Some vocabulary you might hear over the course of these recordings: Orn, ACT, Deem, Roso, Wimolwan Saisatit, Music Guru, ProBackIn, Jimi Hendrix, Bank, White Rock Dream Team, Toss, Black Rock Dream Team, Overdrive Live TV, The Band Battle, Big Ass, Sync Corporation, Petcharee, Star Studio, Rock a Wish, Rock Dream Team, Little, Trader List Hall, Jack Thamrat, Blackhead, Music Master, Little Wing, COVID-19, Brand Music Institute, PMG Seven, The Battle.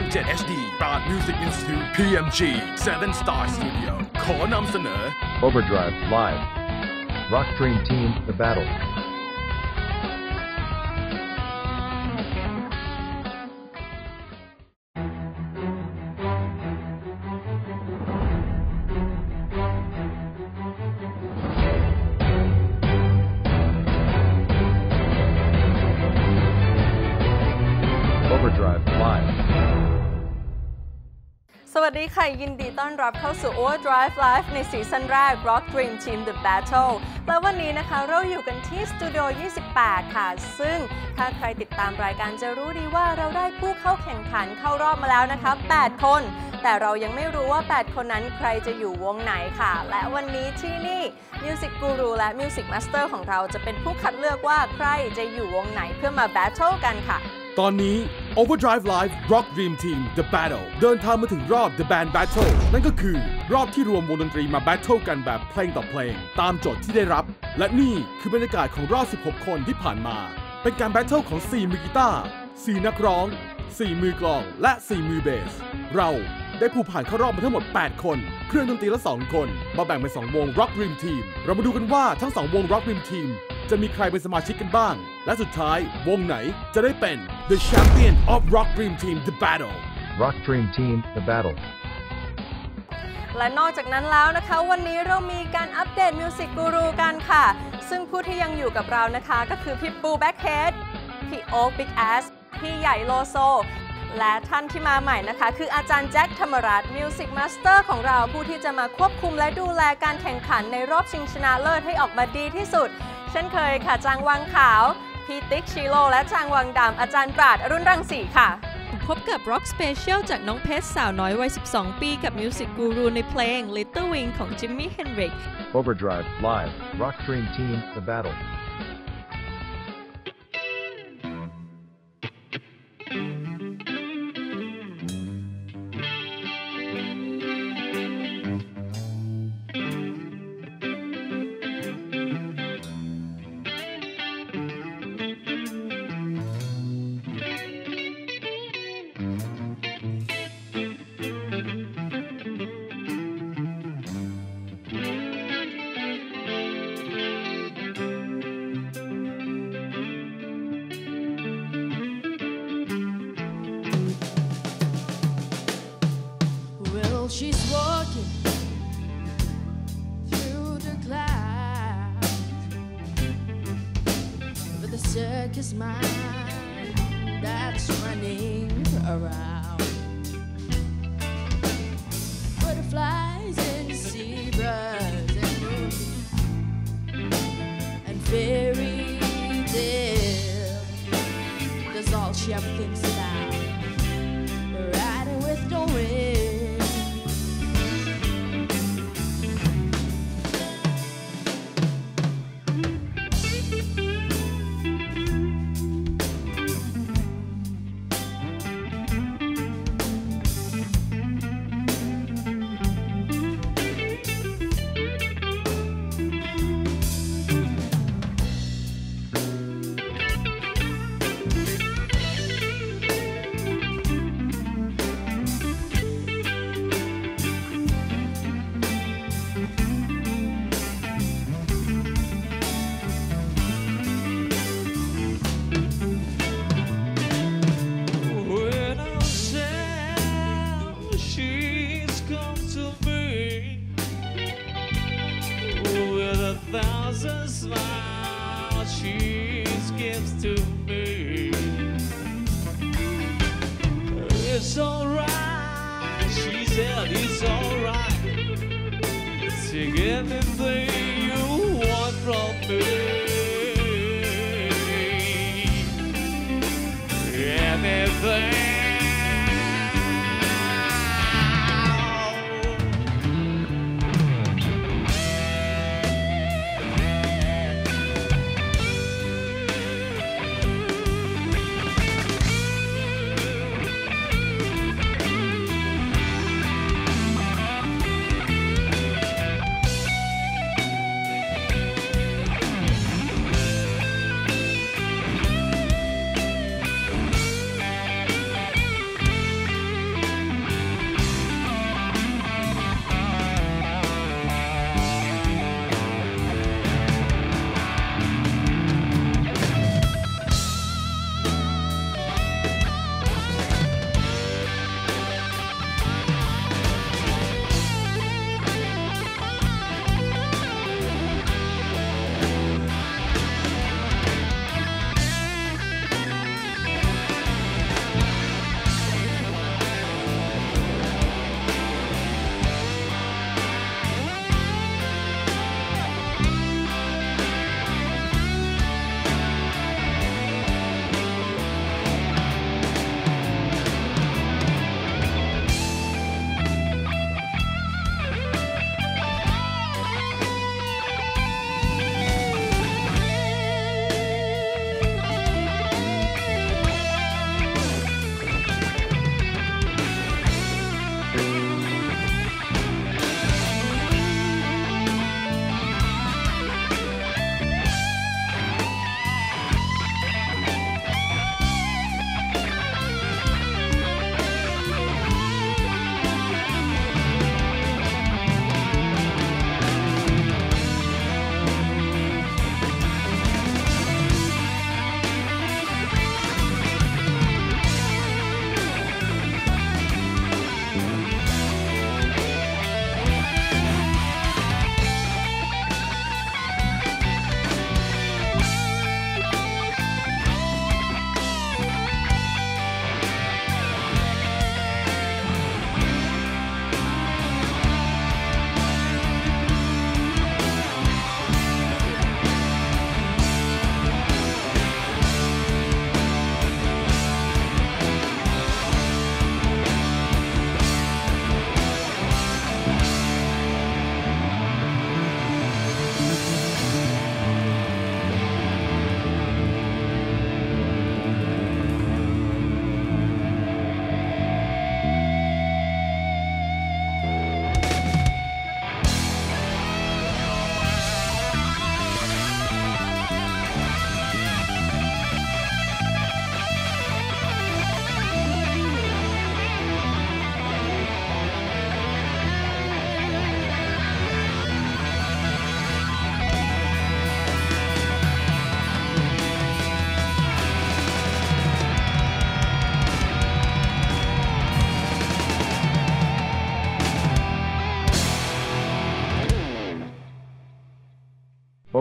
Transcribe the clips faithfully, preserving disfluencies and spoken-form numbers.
องเจ็ด เอช ดี Brand Music Institute พี เอ็ม จี เซเว่น Star Studio ขอนำเสนอ Overdrive Live Rock Dream Team The Battle สวัสดีค่ะยินดีต้อนรับเข้าสู่ Overdrive Live ในซีซั่นแรก Rock Dream Team The Battle และวันนี้นะคะเราอยู่กันที่สตูดิโอยี่สิบแปดค่ะซึ่งถ้าใครติดตามรายการจะรู้ดีว่าเราได้ผู้เข้าแข่งขันเข้ารอบมาแล้วนะคะแปดคนแต่เรายังไม่รู้ว่าแปดคนนั้นใครจะอยู่วงไหนค่ะและวันนี้ที่นี่ Music Guru และ Music Master ของเราจะเป็นผู้คัดเลือกว่าใครจะอยู่วงไหนเพื่อมา Battle กันค่ะตอนนี้ Overdrive Live Rock Dream Team The Battle เดินทางมาถึงรอบ The Band Battle นั่นก็คือรอบที่รวมวงดนตรีมา Battle กันแบบเพลงต่อเพลงตามโจทย์ที่ได้รับและนี่คือบรรยากาศของรอบสิบหกคนที่ผ่านมาเป็นการ Battle ของสี่มือกีตาร์สี่นักร้องสี่มือกลองและสี่มือเบสเราได้ผู้ผ่านเข้ารอบมาทั้งหมดแปดคนเครื่องดนตรีละสองคนมาแบ่งเป็นสองวง Rock Dream Team เรามาดูกันว่าทั้งสองวง Rock Dream Teamจะมีใครเป็นสมาชิกกันบ้างและสุดท้ายวงไหนจะได้เป็น The Champion of Rock Dream Team The Battle Rock Dream Team The Battle และนอกจากนั้นแล้วนะคะวันนี้เรามีการอัปเดต Music Guru กันค่ะซึ่งผู้ที่ยังอยู่กับเรานะคะก็คือพี่ปู Blackhead พี่โอ๊ค Big Ass พี่ใหญ่ Roso และท่านที่มาใหม่นะคะคืออาจารย์ Jack Thamrat Music Master ของเราผู้ที่จะมาควบคุมและดูแลการแข่งขันในรอบชิงชนะเลิศให้ออกมาดีที่สุดเช่นเคยค่ะจางวังขาวพีติ๊กชิโลและจางวังดำอาจารย์ปราดอรุณรังสีค่ะพบกับ Rock Special จากน้องเพชรสาวน้อยวัยสิบสองปีกับ Music Guru ในเพลง Little Wing ของ Jimmy Hendrix Overdrive Live Rock Dream Team The Battle She's walking through the clouds with a circus mind that's running around. Butterflies and zebras and moons and fairy tales. That's all she ever thinks about. Riding with the wind.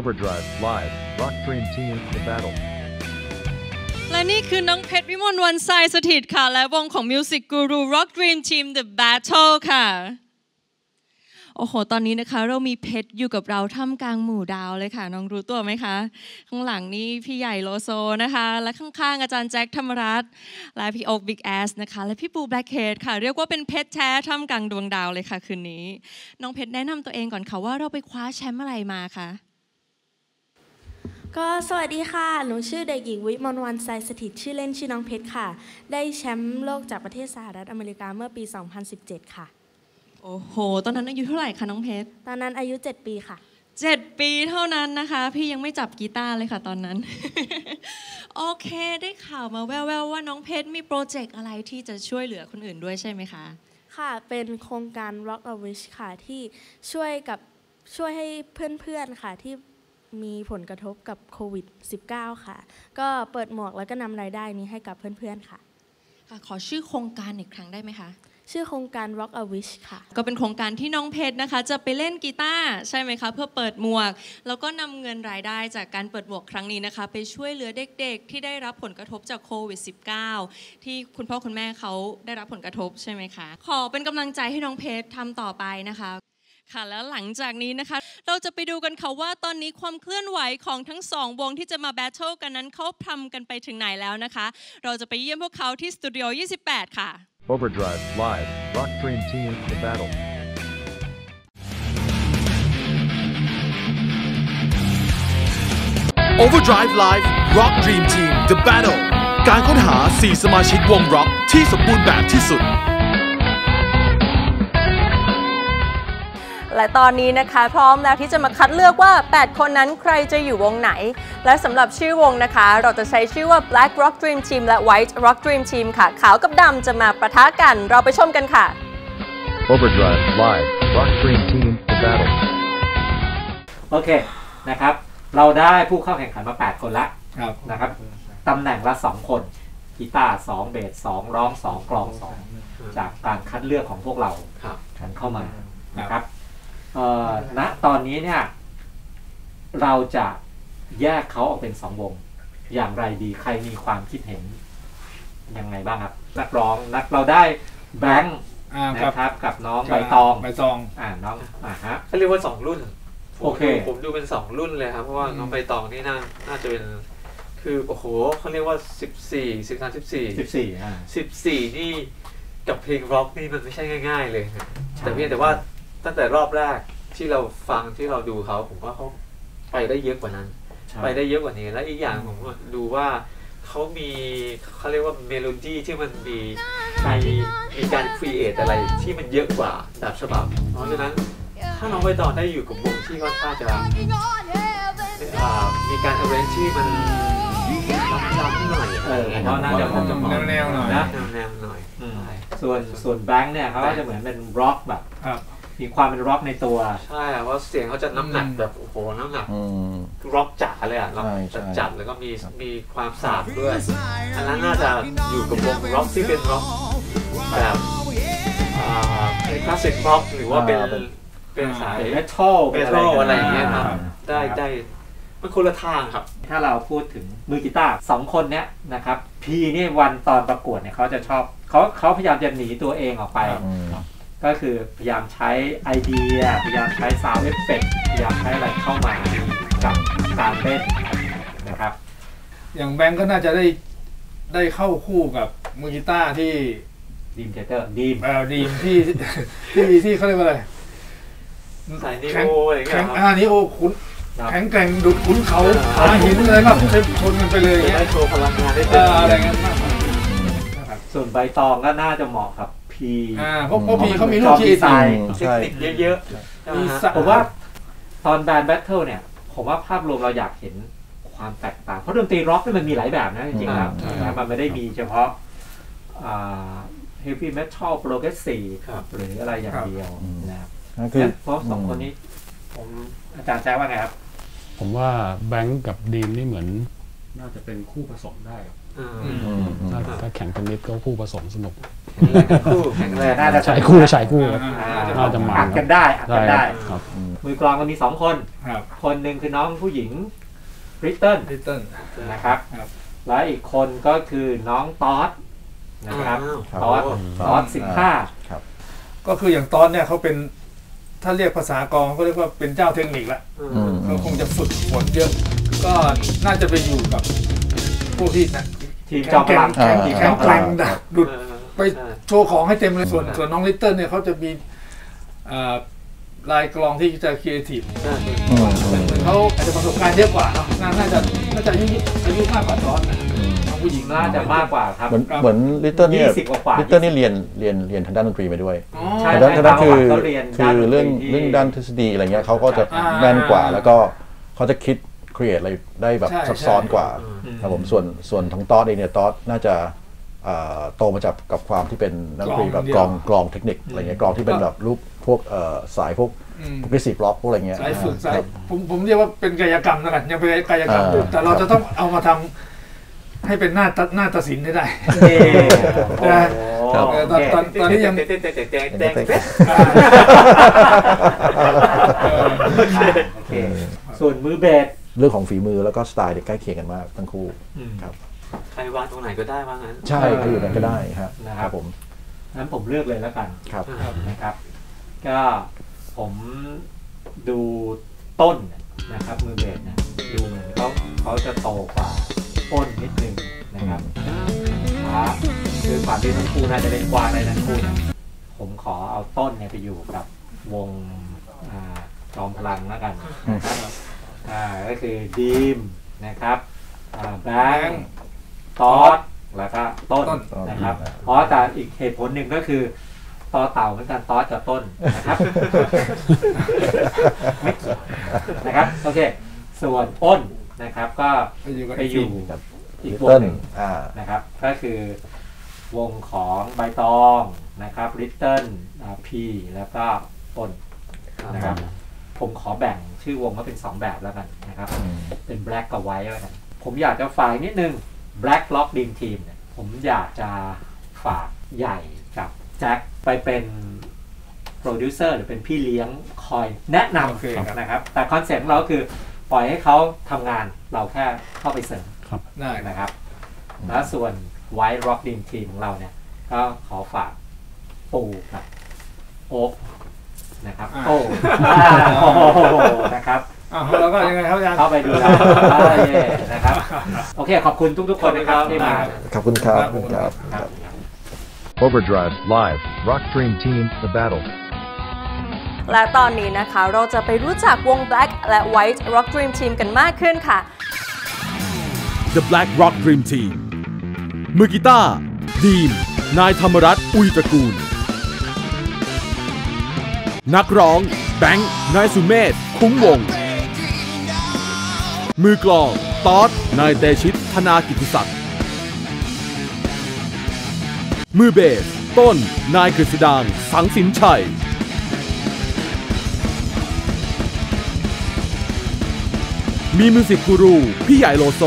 Overdrive Live Rock Dream Team The Battle และนี่คือน้องเพชรวิมลวรรณ ไซสถิตค่ะและวงของ Music Guru Rock Dream Team The Battle ค่ะโอ้โหตอนนี้นะคะเรามีเพชรอยู่กับเราท่ามกลางหมู่ดาวเลยค่ะน้องรู้ตัวไหมคะข้างหลังนี่พี่ใหญ่โลโซนะคะและข้างๆอาจารย์แจ็คธรรมรัตน์และพี่โอ๊ค Big Ass นะคะและพี่ปู Blackhead ค่ะเรียกว่าเป็นเพชรแท้ท่ามกลางดวงดาวเลยค่ะคืนนี้น้องเพชรแนะนำตัวเองก่อนค่ะว่าเราไปคว้าแชมป์อะไรมาคะก็สวัสดีค่ะหนูชื่อเด็กหญิงวิมลวรรณ ไซสถิตชื่อเล่นชื่อน้องเพชรค่ะได้แชมป์โลกจากประเทศสหรัฐอเมริกาเมื่อปีสองพันสิบเจ็ดค่ะโอ้โหตอนนั้นอายุเท่าไหร่คะน้องเพชรตอนนั้นอายุเจ็ดปีค่ะเจ็ดปีเท่านั้นนะคะพี่ยังไม่จับกีตาร์เลยค่ะตอนนั้น โอเคได้ข่าวมาแว่วๆว่าน้องเพชรมีโปรเจกต์อะไรที่จะช่วยเหลือคนอื่นด้วยใช่ไหมคะค่ะเป็นโครงการ Rock a Wish ค่ะที่ช่วยกับช่วยให้เพื่อนๆค่ะที่มีผลกระทบกับโควิด สิบเก้า ค่ะก็เปิดหมวกแล้วก็นำรายได้นี้ให้กับเพื่อนๆค่ะขอชื่อโครงการอีกครั้งได้ไหมคะชื่อโครงการ Rock a Wish ค่ะก็เป็นโครงการที่น้องเพชรนะคะจะไปเล่นกีตาร์ใช่ไหมคะเพื่อเปิดหมวกแล้วก็นำเงินรายได้จากการเปิดหมวกครั้งนี้นะคะไปช่วยเหลือเด็กๆที่ได้รับผลกระทบจากโควิด สิบเก้า ที่คุณพ่อคุณแม่เขาได้รับผลกระทบใช่ไหมคะขอเป็นกำลังใจให้น้องเพชรทำต่อไปนะคะค่ะแล้วหลังจากนี้นะคะเราจะไปดูกันค่ะว่าตอนนี้ความเคลื่อนไหวของทั้งสองวงที่จะมาแบทเทิลกันนั้นเขาทำกันไปถึงไหนแล้วนะคะเราจะไปเยี่ยมพวกเขาที่สตูดิโอยี่สิบแปดค่ะOverdrive Live Rock Dream Team The Battle Overdrive Live Rock Dream Team The Battle การค้นหาสี่สมาชิกวงร็อกที่สมบูรณ์แบบที่สุดและตอนนี้นะคะพร้อมแล้วที่จะมาคัดเลือกว่าแปดคนนั้นใครจะอยู่วงไหนและสำหรับชื่อวงนะคะเราจะใช้ชื่อว่า Black Rock Dream Team และ White Rock Dream Team ค่ะขาวกับดำจะมาปะทะกันเราไปชมกันค่ะ Overdrive Live Rock Dream Team The Battle โอเคนะครับเราได้ผู้เข้าแข่งขันมาแปดคนละนะครับตำแหน่งละสองคนกีตาร์สองเบสสองร้องสองกลองสองจากการคัดเลือกของพวกเรากันเข้ามานะครับณตอนนี้เนี่ยเราจะแยกเขาออกเป็นสองวงอย่างไรดีใครมีความคิดเห็นยังไงบ้างครับนักร้องนักเราได้แบงค์นะครับกับน้องใบตองใบตองอ่าน้องอ่าฮะเขาเรียกว่าสองรุ่นโอเคผมดูเป็นสองรุ่นเลยครับเพราะว่าน้องใบตองนี่น่าน่าจะเป็นคือโอ้โหเขาเรียกว่าสิบสี่สิบสามสิบสี่สิบสี่อ่าสิบสี่นี่กับเพลงร็อกนี่มันไม่ใช่ง่ายๆเลยนะแต่เพียงแต่ว่าตั้งแต่รอบแรกที่เราฟังที่เราดูเขาผมว่าเขาไปได้เยอะกว่านั้นไปได้เยอะกว่านี้และอีกอย่างผมดูว่าเขามีเขาเรียกว่าเมโลดี้ที่มันมีมีมีการครีเอทอะไรที่มันเยอะกว่าแบบฉบับเพราะฉะนั้นถ้าน้องไปต่อได้อยู่กับวงที่ค่อนข้างจะมีการอเรนจ์ที่มันล้ำๆหน่อยเออเพราะนั้นเดี๋ยวผมจะบอกแนวๆหน่อยนะแนวๆหน่อยส่วนส่วนแบงค์เนี่ยเขาจะเหมือนเป็นร็อกแบบมีความเป็นร็อกในตัวใช่เพราะเสียงเขาจะน้ำหนักแบบโอ้โหน้ำหนักร็อกจ๋าเลยอ่ะร็อกจัดแล้วก็มีมีความสาบด้วยอันนั้นน่าจะอยู่กับวงร็อกที่เป็นร็อกแบบคลาสสิกร็อกหรือว่าเป็นเป็นสายเมทัลเป็นอะไรอย่างเงี้ยครับได้ได้มันคนละทางครับถ้าเราพูดถึงมือกีตาร์สองคนเนี้ยนะครับพีนี่วันตอนประกวดเนี่ยเขาจะชอบเขาเขาพยายามจะหนีตัวเองออกไปก็คือพยายามใช้ไอเดียพยายามใช้ซาวด์เอฟเฟกต์พยายามใช้อะไรเข้ามากับการเล่นนะครับอย่างแบงก์ก็น่าจะได้ได้เข้าคู่กับมือกีตาร์ที่ดีมเทเตอร์ดีมเออดีมที่ที่ที่เขาเรียกว่าอะไรสายนิโออะไรเงี้ยครับอ่านิโอคุ้นแข็งแกร่งดุดคุ้นเขาหาหินอะไรแบบชนกันไปเลยได้โชว์พลังงานได้เต็มอะไรเงี้ยนะครับส่วนใบตองก็น่าจะเหมาะครับอ่าเพราะพีเขามีลูกที่ใส่ติดเยอะๆผมว่าตอน Band Battle เนี่ยผมว่าภาพรวมเราอยากเห็นความแตกต่างเพราะดนตรีร็อกมันมีหลายแบบนะจริงๆครับมันไม่ได้มีเฉพาะเฮฟวี่เมทัลโปรเกรสซีฟหรืออะไรอย่างเดียวนะครับเพราะสองคนนี้ผมอาจารย์แจ้งว่าไงครับผมว่าแบงค์กับดีมนี่เหมือนน่าจะเป็นคู่ผสมได้ถ้าแข่งเทนนิสก็คู่ผสมสนุกคู่แข่งเลยน่าจะใช้คู่ใช้คู่น่าจะหมานกันได้ได้ครับ มือกลองเรามีสองคนครับคนหนึ่งคือน้องผู้หญิงริตเติ้ลริตเติ้ลนะครับแล้วอีกคนก็คือน้องตอสนะครับตอสตอสสิบห้าก็คืออย่างตอนเนี่ยเขาเป็นถ้าเรียกภาษากองเขาเรียกว่าเป็นเจ้าเทคนิคละเขาคงจะฝึกฝนเยอะก็น่าจะไปอยู่กับพวกที่นะทีมจอมพลังทีมจอมพลังนะดุดไปโชว์ของให้เต็มเลยส่วนส่วนน้องลิตเติ้ลเนี่ยเขาจะมีลายกลองที่จะครีเอทีฟเขาอาจจะประสบการณ์เยอะกว่าเนาะน่าจะน่าจะอายุอายุมากกว่าตอนผู้หญิงน่าจะมากกว่าครับเหมือนลิตเติ้ลเนี่ยลิตเติ้ลนี่เรียนเรียนเรียนทางด้านดนตรีไปด้วยทางด้านทางด้านคือคือเรื่องเรื่องด้านทฤษฎีอะไรเงี้ยเขาก็จะแม่นกว่าแล้วก็เขาจะคิดครีเอทอะไรได้แบบซับซ้อนกว่าครับผมส่วนส่วนทางตอสเองเนี่ยตอสน่าจะโตมาจากกับความที่เป็นนักดนตรีแบบกลองกลองเทคนิคอะไรเงี้ยกลองที่เป็นแบบรูปพวกสายพวกพวกสิบล็อกพวกอะไรเงี้ยสายฝึกสายผมผมเรียกว่าเป็นกายกรรมนะกันยังเป็นกายกรรมแต่เราจะต้องเอามาทำให้เป็นหน้าตัดหน้าตัดสินได้ได้ตอนตอนนี้ยังเต้นเต้นเต้นเต้นเต้นส่วนมือเบสเรื่องของฝีมือแล้วก็สไตล์ใกล้เคียงกันมากทั้งคู่ครับใครวางตรงไหนก็ได้ว่างั้นใช่ใครอยู่ไหนก็ได้ครับนะครับผมงั้นผมเลือกเลยแล้วกันครับนะครับก็ผมดูต้นนะครับมือเบสนะดูเหมือนเขาเขาจะโตกว่าต้นนิดนึงนะครับคือความที่ทั้งคู่น่าจะเป็นกวางในทั้งคู่ผมขอเอาต้นเนี่ยไปอยู่กับวงจอมพลังแล้วกันก็คือดีมนะครับแบงค์ตอสแล้วก็ต้นนะครับเพราะแต่อีกเหตุผลหนึ่งก็คือต่อเต่าเหมือนกันตอสกับต้นนะครับไม่เกี่ยวนะครับโอเคส่วนอ้นนะครับก็ไปอยู่อีกวงหนึ่งนะครับก็คือวงของใบตองนะครับลิตเติ้ลพีแล้วก็ต้นนะครับผมขอแบ่งชื่อวงก็เป็นสองแบบแล้วกันนะครับเป็น Black กับ White แล้วกันผมอยากจะฝากนิดนึง Black Rock Dream Team เนี่ยผมอยากจะฝากใหญ่กับแจ็คไปเป็นโปรดิวเซอร์หรือเป็นพี่เลี้ยงคอยแนะนำนะครับแต่คอนเซ็ปต์ของเราคือปล่อยให้เขาทำงานเราแค่เข้าไปเสริมได้นะครับแล้วส่วน White Rock Dream Team ของเราเนี่ยก็ขอฝากปูกับโอ๊คนะครับโอ้นะครับแล้วก็ยังไงครับอาจารย์เข้าไปดูแล้วนะครับโอเคขอบคุณทุกๆคนนะครับที่มาขอบคุณครับขอบคุณครับ Overdrive Live Rock Dream Team The Battle และตอนนี้นะคะเราจะไปรู้จักวง Black และ White Rock Dream Team กันมากขึ้นค่ะ The Black Rock Dream Team มือกีตาร์ดีมนายธรรมรัตน์อุยตระกูลนักร้องแบงค์นายสุเมธคุ้มวงมือกลองตอสนายเตชิตธนากิติศักดิ์มือเบสต้นนายกฤษดางสังสินชัยมีมิวสิกกูรูพี่ใหญ่โลโซ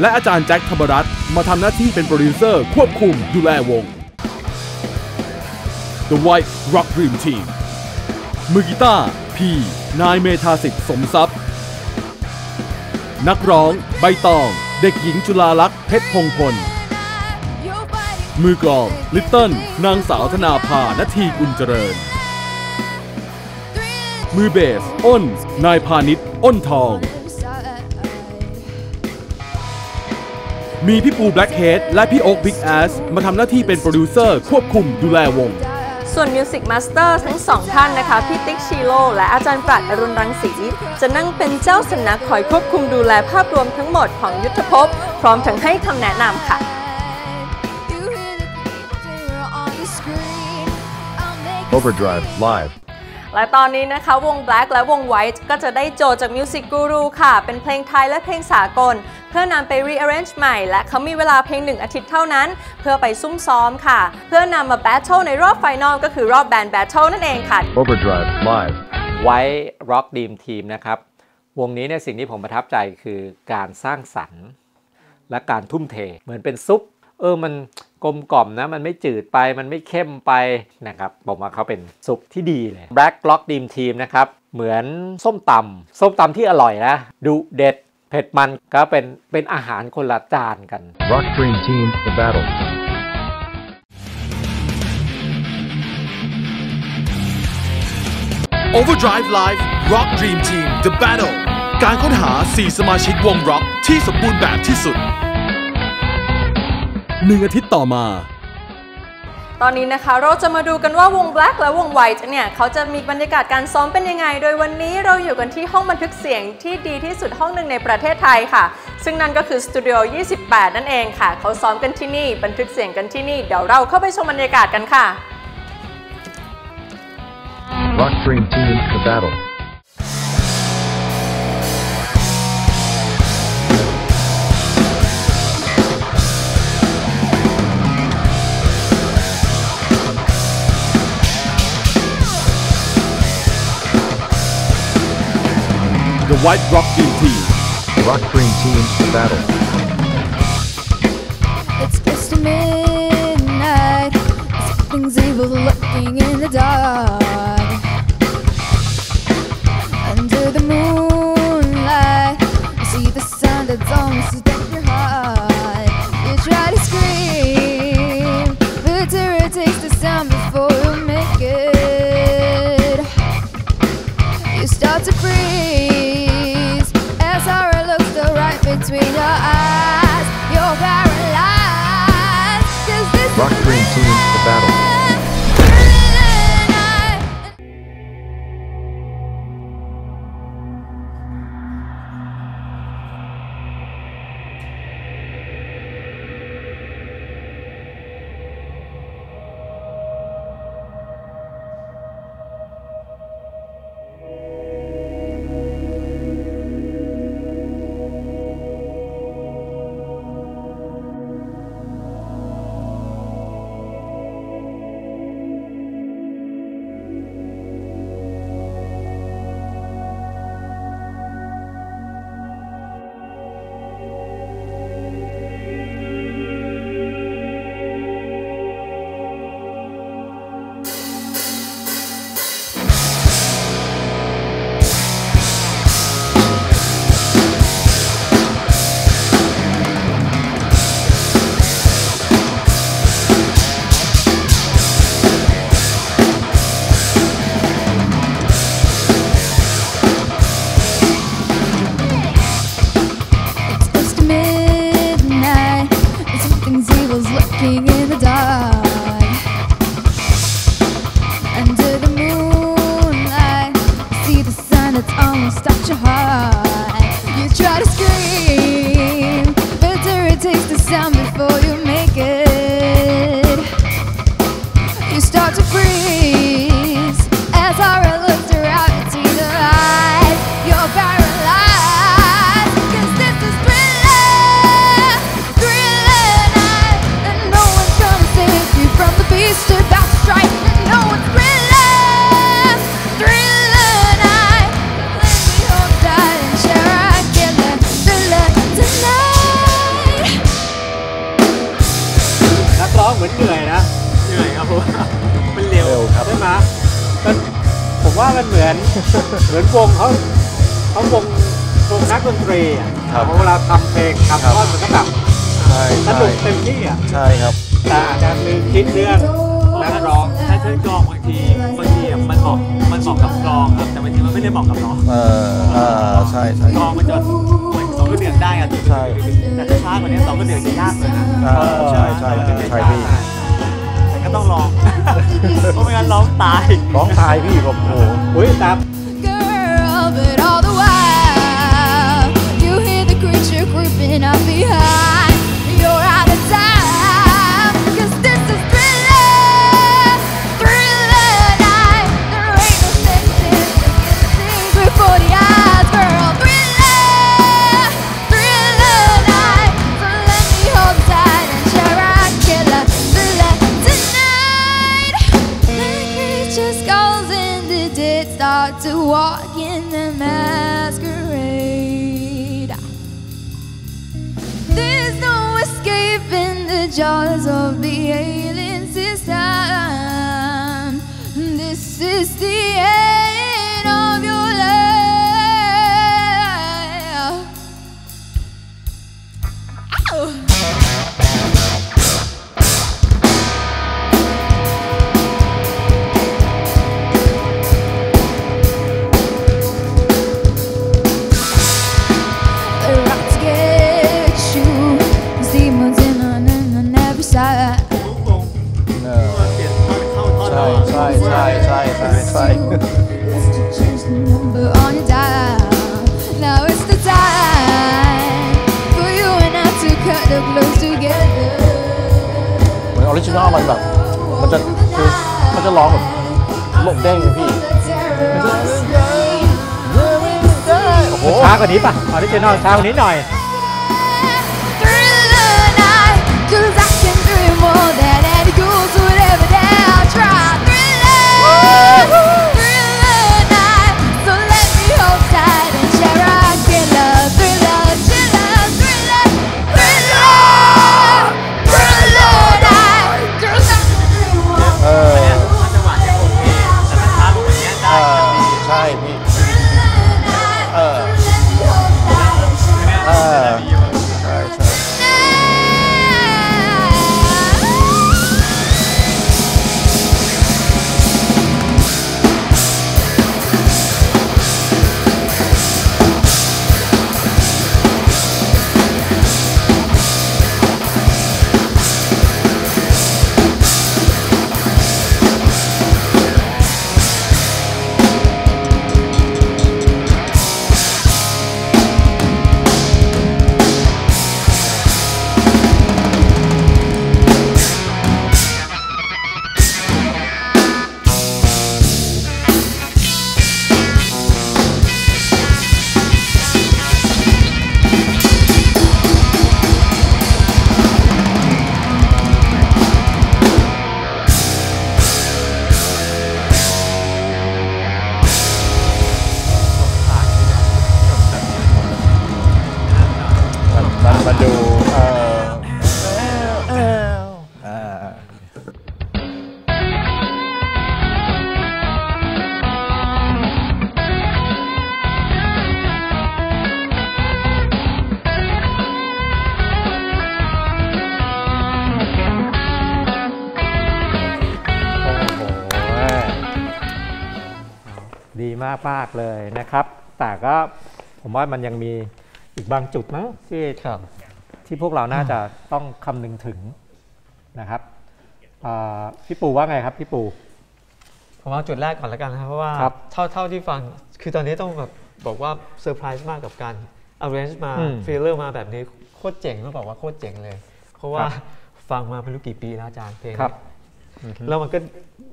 และอาจารย์แจ็คธรรมรัตน์มาทำหน้าที่เป็นโปรดิวเซอร์ควบคุมดูแลวง The White Rock Dream Teamมือกีตาร์พีนายเมธาสิทธิ์สมทรัพย์นักร้องใบตองเด็กหญิงจุฬาลักษณ์เพชรพงพลมือกลองลิตเติ้ลนางสาวธนาภาณทีกุลเจริญมือเบสอ้นนายพาณิชย์อ้นทองมีพี่ปู Blackhead และพี่โอ๊ค Big Ass มาทำหน้าที่เป็นโปรดิวเซอร์ควบคุมดูแลวงส่วน Music Master ทั้งสองท่านนะคะพี่ติ๊กชิโร่และอาจารย์ปราชญ์อรุณรังสีจะนั่งเป็นเจ้าสำนักคอยควบคุมดูแลภาพรวมทั้งหมดของยุทธภพพร้อมทั้งให้คำแนะนำค่ะ Overdrive Live และตอนนี้นะคะวง Black และวง White ก็จะได้โจทย์จาก Music Guru ค่ะเป็นเพลงไทยและเพลงสากลเพื่อนำไป rearrange ใหม่และเขามีเวลาเพียงหนึ่งอาทิตย์เท่านั้นเพื่อไปซุ่มซ้อมค่ะเพื่อนำมา Battle ในรอบ Final ก็คือรอบ Band Battle นั่นเองค่ะ Overdrive Live White Rock Dream Team นะครับวงนี้เนี่ยสิ่งที่ผมประทับใจคือการสร้างสรรค์และการทุ่มเทเหมือนเป็นซุปเออมันกลมกล่อมนะมันไม่จืดไปมันไม่เข้มไปนะครับบอกว่าเขาเป็นซุปที่ดีเลย Black Rock Dream Team นะครับ เหมือนส้มตำส้มตำที่อร่อยนะดุเด็ดเผ็ดมันก็เป็นเป็นอาหารคนละจานกัน Rock Dream Team The Battle Overdrive Live Rock Dream Team The Battle การค้นหาสี่สมาชิกวงร็อกที่สมบูรณ์แบบที่สุดหนึ่งอาทิตย์ต่อมาตอนนี้นะคะเราจะมาดูกันว่าวง Black และวง White เนี่ยเขาจะมีบรรยากาศการซ้อมเป็นยังไงโดยวันนี้เราอยู่กันที่ห้องบันทึกเสียงที่ดีที่สุดห้องหนึ่งในประเทศไทยค่ะซึ่งนั่นก็คือสตูดิโอยี่สิบแปดนั่นเองค่ะเขาซ้อมกันที่นี่บันทึกเสียงกันที่นี่เดี๋ยวเราเข้าไปชมบรรยากาศกันค่ะ Rock Dream Team The Battle The White Rock Dream Team. Rock Dream Team, The Battle. It's close to midnight. Something's evil lurking in the dark. Under the moonlight, you see the sun that's almost as dead in your heart. You try to scream, but terror takes the sound before you make it. You start to breathe.Between your eyes, you're paralyzed. 'Cause this is Rock Dream Team, The Battle. มันเหมือนเหมือนวงเขาเขาวงวงนักดนตรีอ่ะเวลาทำเพลงทำท่อนมันก็แบบสนุกเต็มที่อ่ะใช่ครับแต่อาจจะลืมคิดเรื่องนักร้องถ้าเชิญกลองบางทีบางทีมันเหมาะมันเหมาะกับกลองครับแต่บางทีมันไม่ได้เหมาะกับร้องเออใช่ใช่กลองมันจะสองก็เดือดได้อ่ะใช่แต่ถ้าช้ากว่านี้สองก็เดือดจะยากเลยนะใช่ใช่ใช่พี่แต่ก็ต้องลองเพราะไม่งั้นร้องตายร้องตายพี่ผมโอ้โหตามTo walk in the masquerade There's no escaping the jaws of the alien system This is the end of your life ใช่ใช่ใช่ใช่ใช่เหมือนออริจินอลมันแบบมันจะคือมันจะร้องแบบโลกเด้งเลยพี่ช้ากว่านี้ป่ะออริจินอลช้ากว่านี้หน่อยมากเลยนะครับแต่ก็ผมว่ามันยังมีอีกบางจุดมั้งที่ที่พวกเราน่าจะต้องคำนึงถึงนะครับพี่ปูว่าไงครับพี่ปูผมเอาจุดแรกก่อนแล้วกันนะครับเพราะว่าเท่าเท่าที่ฟังคือตอนนี้ต้องแบบบอกว่าเซอร์ไพรส์มากกับการอาร์เรนจ์มาฟีลเลอร์มาแบบนี้โคตรเจ๋งต้องบอกว่าโคตรเจ๋งเลยเพราะว่าฟังมาเป็นกี่ปีแล้วอาจารย์เพลงแล้วมันก็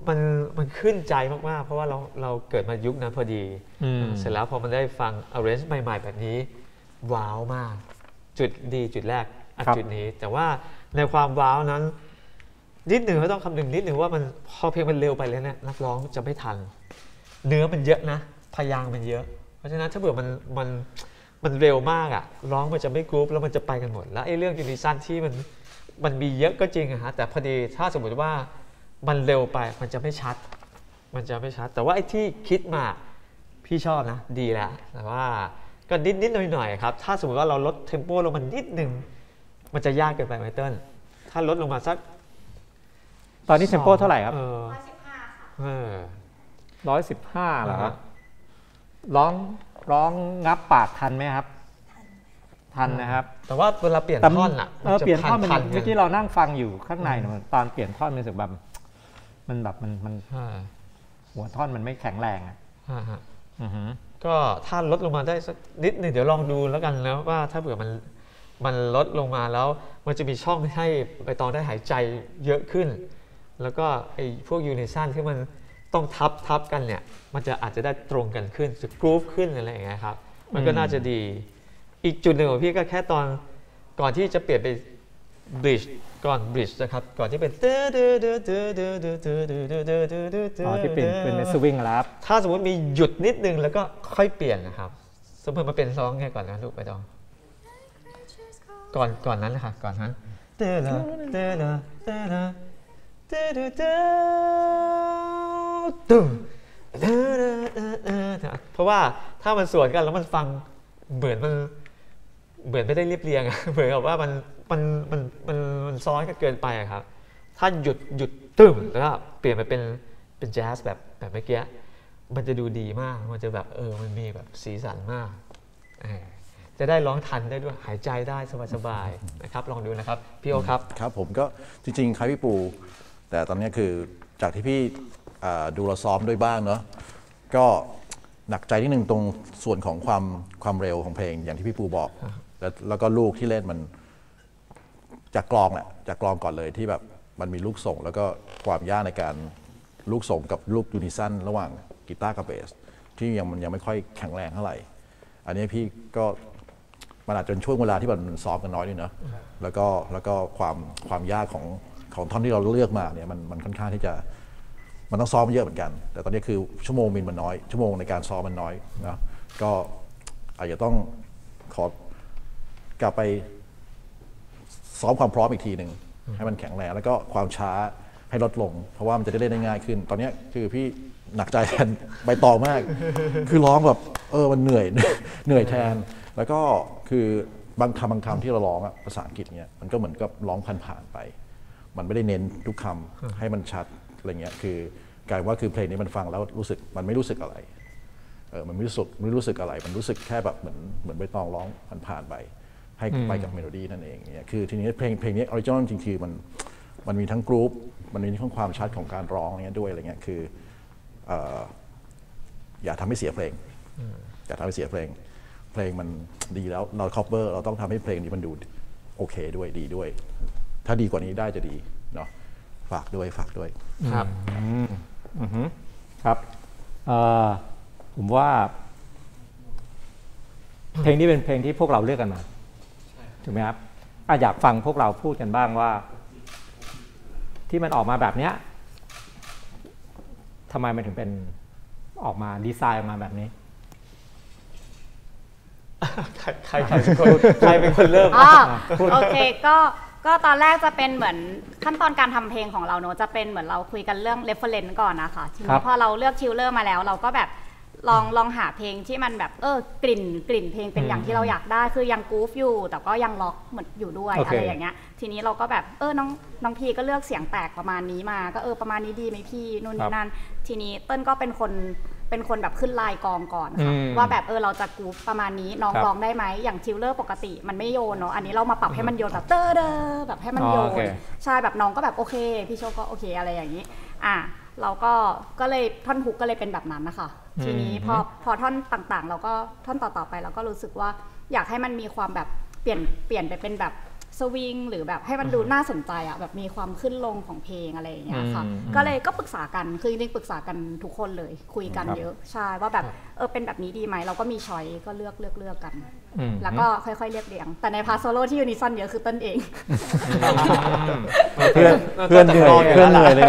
มันมันขึ้นใจมากๆเพราะว่าเราเราเกิดมายุคนั้นพอดีเสร็จแล้วพอมันได้ฟัง arrange ใหม่ๆแบบนี้ว้าวมากจุดดีจุดแรกจุดนี้แต่ว่าในความว้าวนั้นนิดหนึ่งก็ต้องคำนึงนิดหนึ่งว่ามันพอเพลงมันเร็วไปแล้วเนี่ยนักร้องจะไม่ทันเนื้อมันเยอะนะพยางค์มันเยอะเพราะฉะนั้นถ้าเกิดมันมันมันเร็วมากอ่ะร้องมันจะไม่กรุ๊ปแล้วมันจะไปกันหมดแล้วไอ้เรื่องยูนิซันที่มันมันมีเยอะก็จริงอะฮะแต่พอดีถ้าสมมติว่ามันเร็วไปมันจะไม่ชัดมันจะไม่ชัดแต่ว่าไอ้ที่คิดมาพี่ชอบนะดีแล้วแต่ว่าก็นิดนิดหน่อยหน่อยครับถ้าสมมติว่าเราลดเทมโปลงมันนิดหนึ่งมันจะยากเกินไปไหมเติ้ลถ้าลดลงมาสักตอนนี้เทมโปเท่าไหร่ครับร้อยสิบห้าเหรอครับร้องร้องงับปากทันไหมครับทันนะครับแต่ว่าเวลาเปลี่ยนท่อนอะเปลี่ยนท่อนมันเมื่อกี้เรานั่งฟังอยู่ข้างในตอนเปลี่ยนท่อนมันสึกแบบมันแบบมันมันหัวท่อนมันไม่แข็งแรงอ่ะก็ถ้าลดลงมาได้สักนิดนึงเดี๋ยวลองดูแล้วกันนะว่าถ้าเผื่อมันมันลดลงมาแล้วมันจะมีช่องให้ใบตองได้หายใจเยอะขึ้นแล้วก็ไอ้พวกยูนิซันที่มันต้องทับทับกันเนี่ยมันจะอาจจะได้ตรงกันขึ้นจะกรูฟขึ้นอะไรอย่างเงี้ยครับมันก็น่าจะดีอีกจุดหนึ่งของพี่ก็แค่ตอนก่อนที่จะเปลี่ยนไปบริดจ์ก่อนบริดจ์นะครับก่อนที่เป็นอ๋อที่เป็นเป็นสวิงครับถ้าสมมติมีหยุดนิดนึงแล้วก็ค่อยเปลี่ยนนะครับสมมติมาเป็นร้องไงก่อนนะลูกไปดองก่อนก่อนนั้นนะคะก่อนนั้นเตลเตลเตลเตลเตลตึ้งเพราะว่าถ้ามันสวนกันแล้วมันฟังเหมือนมันเหมือนไม่ได้เรียบเรียงเหมือนกับว่ามันมันมันมันมันซ้อนกันเกินไปครับถ้าหยุดหยุดตึมแล้วเปลี่ยนไปเป็นเป็นแจ๊สแบบแบบเมื่อกี้มันจะดูดีมากมันจะแบบเออมันมีแบบสีสันมากจะได้ร้องทันได้ด้วยหายใจได้สบายๆนะครับลองดูนะครับพี่โอครับครับผมก็จริงๆครับพี่ปูแต่ตอนนี้คือจากที่พี่ ดูเราซ้อมด้วยบ้างเนาะก็หนักใจนิดนึงตรงส่วนของความความเร็วของเพลงอย่างที่พี่ปูบอกแล้วแล้วก็ลูกที่เล่นมันจากกลองแหละจากกลองก่อนเลยที่แบบมันมีลูกส่งแล้วก็ความยากในการลูกส่งกับลูกยูนิซันระหว่างกีตาร์กับเบสที่ยังมันยังไม่ค่อยแข็งแรงเท่าไหร่อันนี้พี่ก็มันอาจจะช่วงเวลาที่มันซ้อมกันน้อยด้วยเนาะแล้วก็แล้วก็ความความยากของของท่อนที่เราเลือกมาเนี่ยมันมันค่อนข้างที่จะมันต้องซ้อมเยอะเหมือนกันแต่ตอนนี้คือชั่วโมงบินมันน้อยชั่วโมงในการซ้อมมันน้อยนะก็อาจจะต้องขอกลับไปซ้อมความพร้อมอีกทีหนึ่งให้มันแข็งแรงแล้วก็ความช้าให้ลดลงเพราะว่ามันจะได้เล่นได้ง่ายขึ้นตอนนี้คือพี่หนักใจแทนใบตองมากคือร้องแบบเออมันเหนื่อยเหนื่อยแทนแล้วก็คือบางคำบางคำที่เราร้องภาษาอังกฤษเนี่ยมันก็เหมือนกับร้องผ่านๆไปมันไม่ได้เน้นทุกคำให้มันชัดอะไรเงี้ยคือกลายว่าคือเพลงนี้มันฟังแล้วรู้สึกมันไม่รู้สึกอะไรเออมันไม่รู้สึกไม่รู้สึกอะไรมันรู้สึกแค่แบบเหมือนเหมือนใบตองร้องผ่านๆไปให้ไปกับเมโลดี้นั่นเองเนี่ยคือทีนี้เพลงเพลงนี้ออริจินอลจริงคือมันมันมีทั้งกรุ๊ปมันมีทั้งความชัดของการร้องเนี่ยด้วยอะไรเงี้ยคืออย่าทำให้เสียเพลงอย่าทำให้เสียเพลงเพลงมันดีแล้วเราคัฟเวอร์เราต้องทำให้เพลงนี้มันดูโอเคด้วยดีด้วยถ้าดีกว่านี้ได้จะดีเนาะฝากด้วยฝากด้วยครับครับผมว่าเพลงนี้เป็นเพลงที่พวกเราเลือกกันมาถูกไหมครับอยากฟังพวกเราพูดกันบ้างว่าที่มันออกมาแบบเนี้ยทำไมมันถึงเป็นออกมาดีไซน์ออกมาแบบนี้ใครเป็นคนใครเป็นคนเริ่มอ๋อโอเคก็ก็ตอนแรกจะเป็นเหมือนขั้นตอนการทำเพลงของเราเนอะจะเป็นเหมือนเราคุยกันเรื่อง reference ก่อนนะคะทีนี้พอเราเลือกทิวเลอร์มาแล้วเราก็แบบลองลองหาเพลงที่มันแบบเออกลิ่นกลิ่นเพลงเป็นอย่างที่เราอยากได้คือยังกู๊ฟอยู่แต่ก็ยังล็อกเหมือนอยู่ด้วย okay. อะไรอย่างเงี้ยทีนี้เราก็แบบเออน้องน้องพีก็เลือกเสียงแตกประมาณนี้มาก็เออประมาณนี้ดีไหมพี่นู่นนี่นั่นทีนี้เติ้ลก็เป็นคนเป็นคนแบบขึ้นลายกองก่อนค่ะว่าแบบเออเราจะกู๊ฟประมาณนี้น้องลองได้ไหมอย่างทิวเลอร์ปกติมันไม่โยนเนาะอันนี้เรามาปรับให้มันโยนแบบเตอร์เดอร์แบบให้มันโยนใช่แบบน้องก็แบบโอเคพี่โชคก็โอเคอะไรอย่างนี้อ่ะเราก็ก็เลยท่อนฮุกก็เลยเป็นแบบนั้นนะคะทีนี้พอพอท่อนต่างๆเราก็ท่อนต่อๆไปเราก็รู้สึกว่าอยากให้มันมีความแบบเปลี่ยนเปลี่ยนไปเป็นแบบสวิงหรือแบบให้มันดูน่าสนใจอ่ะแบบมีความขึ้นลงของเพลงอะไรอย่างเงี้ยค่ะก็เลยก็ปรึกษากันคือจริงๆปรึกษากันทุกคนเลยคุยกันเยอะใช่ว่าแบบเออเป็นแบบนี้ดีไหมเราก็มีช้อยก็เลือกเลือกเลือกกันแล้วก็ค่อยๆเรียบเรียงแต่ในพาร์ทโซโล่ที่ยูนิซันเยอะคือเติ้ลเองเพื่อนเพื่อนเหนื่อยเพื่อนเหนื่อยเลย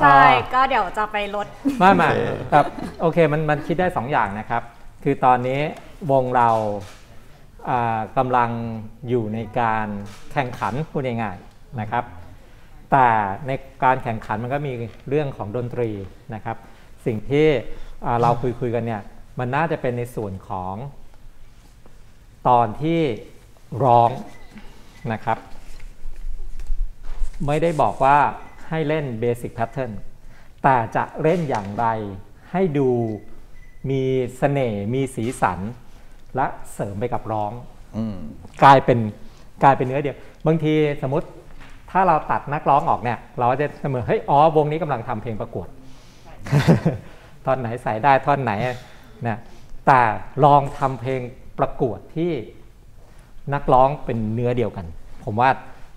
ใช่ก็เดี๋ยวจะไปลดไม่ไม่ครับโอเคมันมันคิดได้สองอย่างนะครับคือตอนนี้วงเรากำลังอยู่ในการแข่งขันพูดง่ายๆนะครับแต่ในการแข่งขันมันก็มีเรื่องของดนตรีนะครับสิ่งที่เราคุยๆกันเนี่ยมันน่าจะเป็นในส่วนของตอนที่ร้องนะครับไม่ได้บอกว่าให้เล่นเบสิกแพทเทิร์นแต่จะเล่นอย่างไรให้ดูมีเสน่ห์มีสีสันและเสริมไปกับร้องกลายเป็นกลายเป็นเนื้อเดียวบางทีสมมติถ้าเราตัดนักร้องออกเนี่ยเราจะเสมอเฮ้ยอ๋อวงนี้กำลังทำเพลงประกวดท่อนไหนใส่ได้ท่อนไหนนะแต่ลองทำเพลงประกวดที่นักร้องเป็นเนื้อเดียวกันผมว่า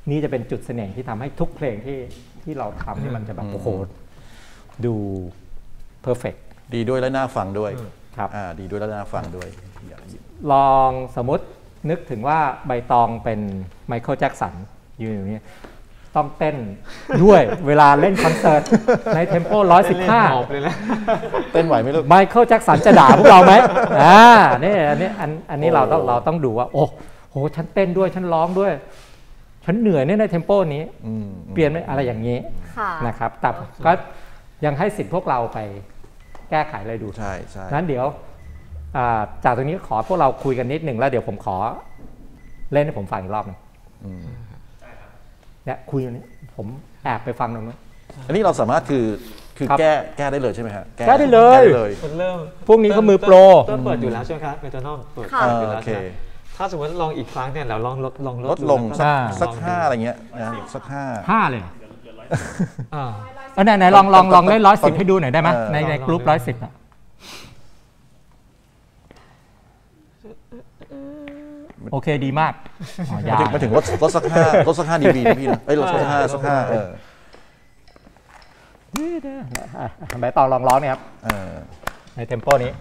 นี่จะเป็นจุดเสน่ห์ที่ทำให้ทุกเพลงที่ที่เราทำนี่มันจะแบบโอ้โหดูเพอร์เฟกต์ดีด้วยและน่าฟังด้วยครับดีด้วยและน่าฟังด้วยลองสมมตินึกถึงว่าใบตองเป็นไมเคิลแจ็คสันอยู่อย่างนี้ต้องเต้นด้วยเวลาเล่นคอนเสิร์ตในเทมโปหนึ่งร้อยสิบห้าเต้นไหวไหมลูกไมเคิลแจ็คสันจะด่าพวกเราไหมอ่านี่อันนี้อันนี้เราต้องเราต้องดูว่าโอ้โหฉันเต้นด้วยฉันร้องด้วยฉันเหนื่อยเนี่ยในเทมโปนี้เปลี่ยนอะไรอย่างนี้นะครับแต่ก็ยังให้สิทธิ์พวกเราไปแก้ไขอะไรดูใช่ใช่นั้นเดี๋ยวจากตรงนี้ขอพวกเราคุยกันนิดหนึ่งแล้วเดี๋ยวผมขอเล่นให้ผมฟังอีกรอบหนึ่งเนี่ยคุยอยู่นี้ผมแอบไปฟังตรงนั้นอันนี้เราสามารถคือคือแก้แก้ได้เลยใช่ไหมฮะแก้ได้เลยพวกนี้เขามือโปรเปิดอยู่แล้วใช่ไหมครับเมโทรนอมเปิดอยู่แล้วถ้าสมมติลองอีกครั้งเนี่ยเราลองลดลงลดลงสักห้าอะไรเงี้ยสักห้าห้าเลย เออไหนๆลองลองลองเล่นร้อยสิบให้ดูหน่อยได้ไหมในในกรุ๊ปร้อยสิบอะโอเคดีมากมาถึงรถสักห้ารถสักห้าดีบีนะพี่นะไอ้รถสักห้าสักห้าไหนต่อลองร้องเนี่ยครับในเทมโปนี้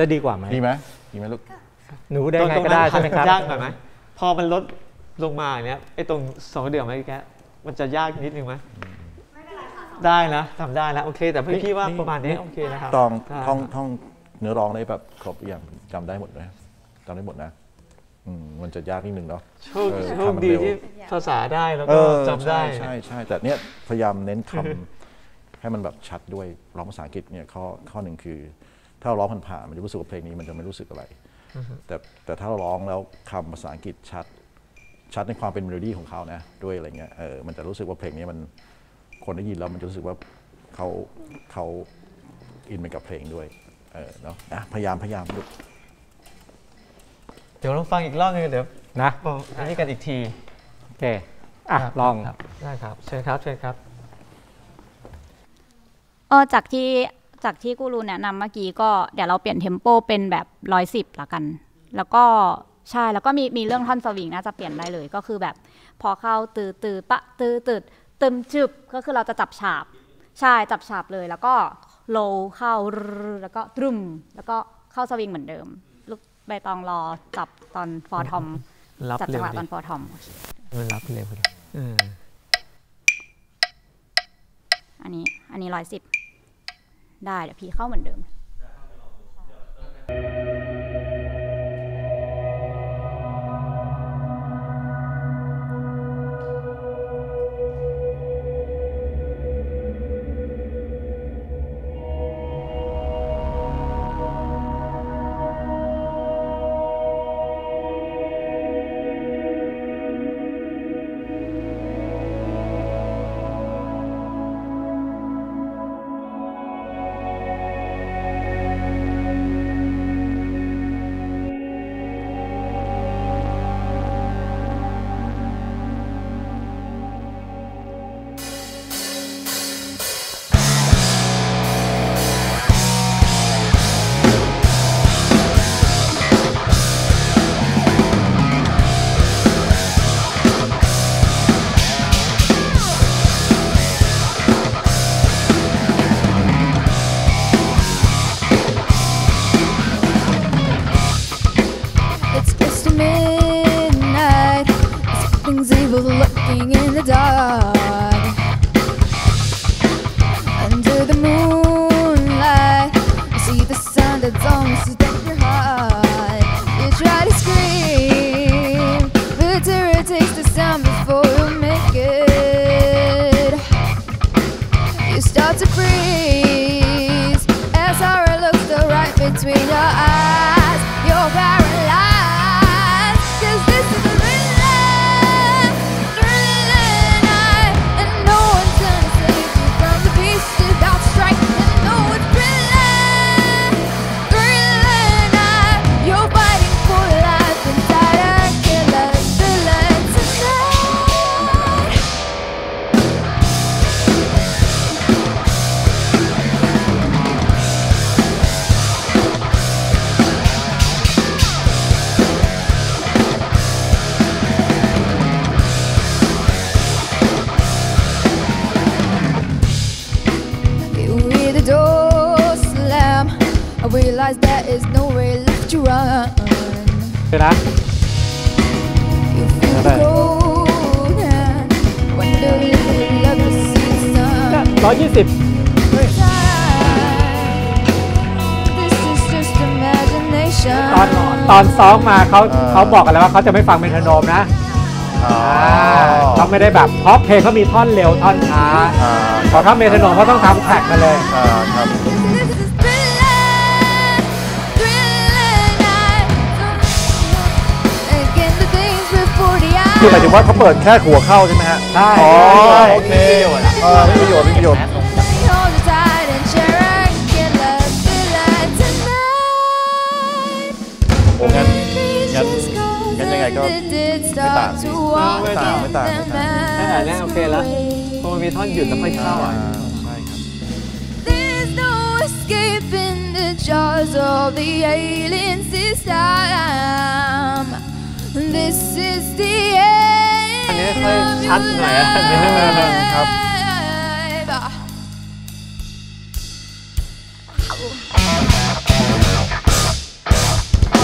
จะดีกว่าไหมดีไหมดีไหมลูกหนูได้ไงก็ได้ใช่ไหมครับยากหน่อยไหมพอมันลดลงมาอย่างเนี้ยไอ้ตรงสองเดี่ยวไหมแกมันจะยากนิดนึงไหมไม่เป็นไรค่ะได้นะทำได้นะโอเคแต่พี่ว่าประมาณนี้โอเคนะครับท่องท่องท่องเนื้อร้องได้แบบครบอย่างจำได้หมดเลยจำได้หมดนะมันจะยากนิดนึงเนาะโชคโชคดีที่ภาษาได้แล้วก็จำได้ใช่ใช่แต่เนี้ยพยายามเน้นคำให้มันแบบชัดด้วยร้องภาษาอังกฤษเนี่ยข้อข้อหนึ่งคือถ้าร้องผ่านๆมันจะรู้สึกว่าเพลงนี้มันจะไม่รู้สึกอะไรแต่แต่ถ้าร้องแล้วคำภาษาอังกฤษชัดชัดในความเป็นเมโลดี้ของเขานะด้วยอะไรเงี้ยเออมันจะรู้สึกว่าเพลงนี้มันคนได้ยินแล้วมันจะรู้สึกว่าเขาเขาอินไปกับเพลงด้วยเออเนาะนะพยายามพยายามดูเดี๋ยวเราฟังอีกรอบนึงเดี๋ยวนะอันนี้กันอีกทีโอเคอ่ะลองได้ครับเชิญครับเชิญครับเออจากที่จากที่กูรูแนะนำเมื่อกี้ก็เดี๋ยวเราเปลี่ยนเทมโปเป็นแบบร้อยสิบละกันแล้วก็ใช่แล้วก็มีมีเรื่องท่อนสวิงน่าจะเปลี่ยนได้เลยก็คือแบบพอเข้าตือตือปะตือตืดตึมจึบก็คือเราจะจับฉาบใช่จับฉาบเลยแล้วก็โลเข้าแล้วก็ตรึมแล้วก็เข้าสวิงเหมือนเดิมลูกใบตองรอจับตอนฟอร์ทอมจับจังหวะตอนฟอร์ทอมมันรับเร็วเลยอันนี้อันนี้ร้อยสิบได้เดี๋ยวพี่เข้าเหมือนเดิมซ้อมมาเขาเขาบอกกันแล้วว่าเขาจะไม่ฟังเมโทรโนมนะเขาไม่ได้แบบเพราะเพลงเขามีท่อนเร็วท่อนช้าพอถ้าเมโทรโนมเขาต้องทำแท็กมาเลย คือหมายถึงว่าเขาเปิดแค่หัวเข้าใช่ไหมฮะใช่โอเคไม่มีประโยชน์ไม่มีประโยชน์โอ้งั้นงั้นงั้นยังไงก็ไม่ต่างไม่ต่างไม่ต่างไม่ต่างแน่โอเคแล้วพอมันมีท่อนหยุดแล้วค่อยเข้าอ่ะใช่ครับ There's no escaping the jaws of the alien system This is the end อันนี้ค่อยชัดหน่อยครับหนึ่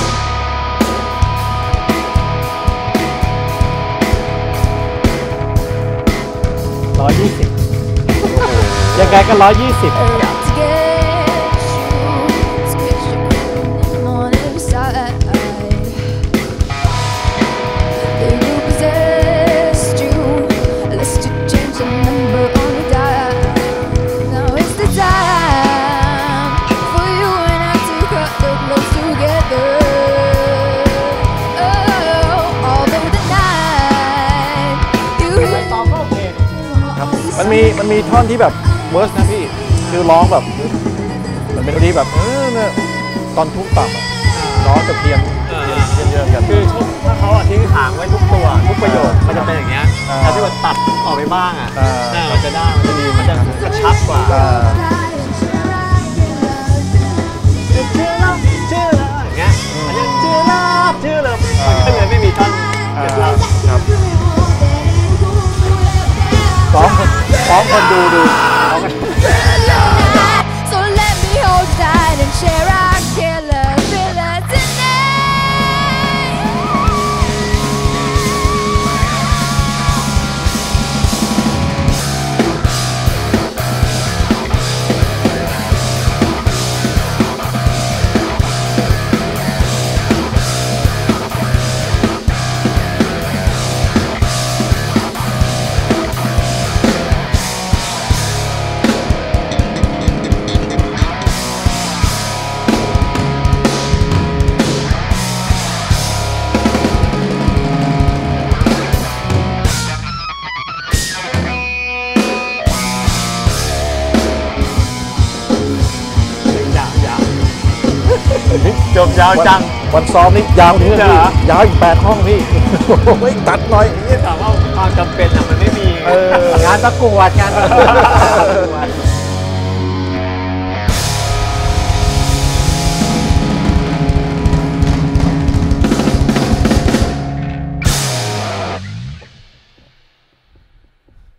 งร้อยยี่สิบ ยังไงก็หนึ่งร้อยยี่สิบมันมีมันมีท่อนที่แบบเวิร์สนะพี่คือร้องแบบมันเป็นที่แบบเออเนี่ยตอนทุกต่ำร้องแต่เพียงเพียงเยอะกันคือถ้าเขาทิ้งห่างไว้ทุกตัวทุกประโยคมันจะเป็นอย่างเงี้ยถ้าที่มันตัดออกไปบ้างอ่ะมันจะได้มันจะดีมันจะกระชับกว่าอย่างเงี้ยมันจะเจอลาบเจอเลยมันก็เลยไม่มีท่อนพร้อมพร้อมคนดูดูยาวจังวันซ้อมนี่ยาวนี่เลยยาวอีกแปดห้องพี่ไม่ตัดหน่อยนี่ถามว่าความจำเป็นอะมันไม่มีงานประกวดงานประ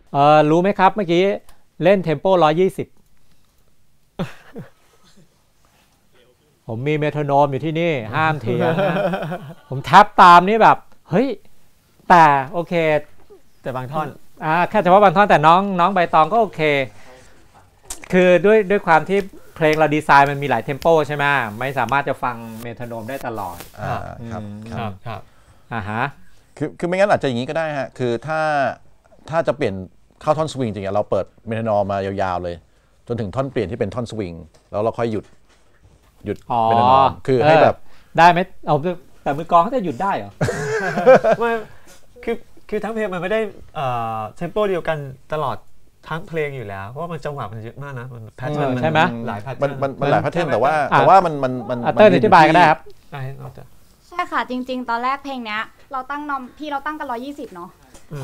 กวดเออรู้ไหมครับเมื่อกี้เล่นเทมโปหนึ่งร้อยยี่สิบผมมีเมทานอมอยู่ที่นี่ห้ามเถียงผมทับตามนี่แบบเฮ้ยแต่โอเคแต่บางท่อนอ่าแค่เฉพาะบางท่อนแต่น้องน้องใบตองก็โอเคคือด้วยด้วยความที่เพลงเราดีไซน์มันมีหลายเทมโปใช่ไหมไม่สามารถจะฟังเมทานอมได้ตลอดอ่าครับครับครับอ่าฮะคือคือไม่งั้นอาจจะอย่างนี้ก็ได้ฮะคือถ้าถ้าจะเปลี่ยนเข้าท่อนสวิงจริงๆเราเปิดเมทานอมมายาวๆเลยจนถึงท่อนเปลี่ยนที่เป็นท่อนสวิงแล้วเราค่อยหยุดหยุดเป็นนอนคือให้แบบได้ไหมเอาแต่มือกองเขาจะหยุดได้เหรอไม่คือคือทั้งเพลงมันไม่ได้เทมโปเดียวกันตลอดทั้งเพลงอยู่แล้วเพราะมันจังหวะมันเยอะมากนะมันแพทเทิร์นใช่ไหมหลายแพทเทิร์นมันมันหลายแพทเทิร์นแต่ว่าแต่ว่ามันมันมันเต้นอธิบายก็ได้ครับใช่ค่ะจริงๆตอนแรกเพลงนี้เราตั้งนอมพี่เราตั้งกันหนึ่งร้อยยี่สิบเนาะ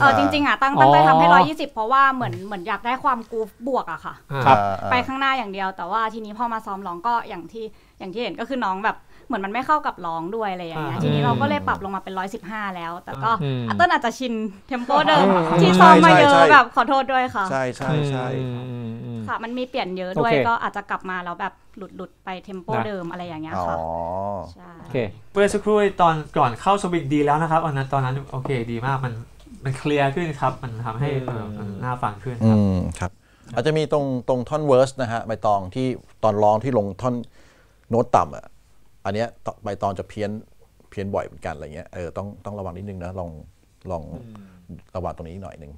เออจริงๆอ่ะตั้งตั้งใจทำให้หนึ่งร้อยยี่สิบเพราะว่าเหมือนเหมือนอยากได้ความกูฟบวกอะค่ะไปข้างหน้าอย่างเดียวแต่ว่าทีนี้พอมาซ้อมร้องก็อย่างที่อย่างที่เห็นก็คือน้องแบบเหมือนมันไม่เข้ากับร้องด้วยอะไรอย่างเงี้ยทีนี้เราก็เลยปรับลงมาเป็นหนึ่งร้อยสิบห้าแล้วแต่ก็อัตเติ้ลอาจจะชินเทมโปเดิมที่ซ้อมมาเยอะแบบขอโทษด้วยค่ะใช่ใช่ใช่ค่ะมันมีเปลี่ยนเยอะด้วยก็อาจจะกลับมาแล้วแบบหลุดหลุดไปเทมโปเดิมอะไรอย่างเงี้ยค่ะโอเคเมื่อสักครู่ตอนก่อนเข้าสวิงดีแล้วนะครับอันนั้นตอนนั้นโอเคดีมากมันมันเคลียร์ขึ้นครับมันทำให้น่าฟังขึ้นครับครับอาจจะมีตรงตรงท่อนเวิร์สนะฮะใบตองที่ตอนร้องที่ลงท่อนโน้ตต่ำอ่ะอันเนี้ยใบตองจะเพี้ยนเพี้ยนบ่อยเหมือนกันอะไรเงี้ยเออต้องต้องระวังนิดนึงนะลองลองระวังตรงนี้หน่อยนึง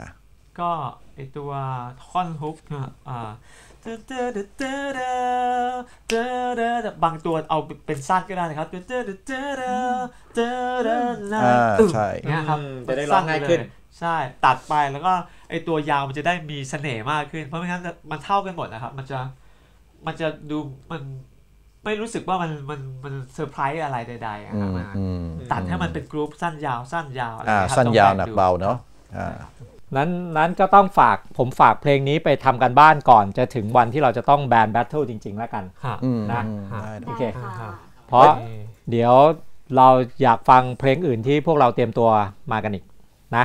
นะ ก็ไอตัวท่อนฮุกอ่าบางตัวเอาเป็นสั้นก็ได้นะครับใช่นะครับจะได้ร้องง่ายขึ้นใช่ตัดไปแล้วก็ไอตัวยาวมันจะได้มีเสน่ห์มากขึ้นเพราะไม่งั้นมันเท่ากันหมดนะครับมันจะมันจะดูมันไม่รู้สึกว่ามันมันมันเซอร์ไพรส์อะไรใดๆนะครับตัดให้มันเป็นกรุ๊ปสั้นยาวสั้นยาวสั้นยาวหนักเบาเนาะนั้นนั้นก็ต้องฝากผมฝากเพลงนี้ไปทำกันบ้านก่อนจะถึงวันที่เราจะต้องแบนด์แบทเทิลจริงๆแล้วกันนะโอเคเพราะเดี๋ยวเราอยากฟังเพลงอื่นที่พวกเราเตรียมตัวมากันอีกนะ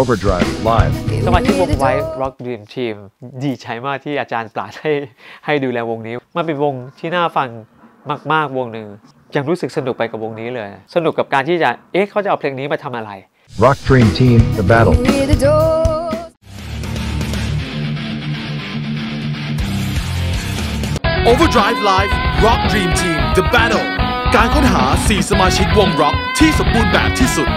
Overdrive Live สมาชิกวง White Rock Dream Team ดีใจมากที่อาจารย์ปราดให้ให้ดูแลวงนี้มันเป็นวงที่น่าฟังมากๆวงหนึ่งยังรู้สึกสนุกไปกับวงนี้เลยสนุกกับการที่จะเอ๊ะเขาจะเอาเพลงนี้มาทำอะไร Rock Dream Team The Battle Overdrive Live Rock Dream Team The Battle การค้นหาสี่สมาชิกวงร็อกที่สมบูรณ์แบบที่สุด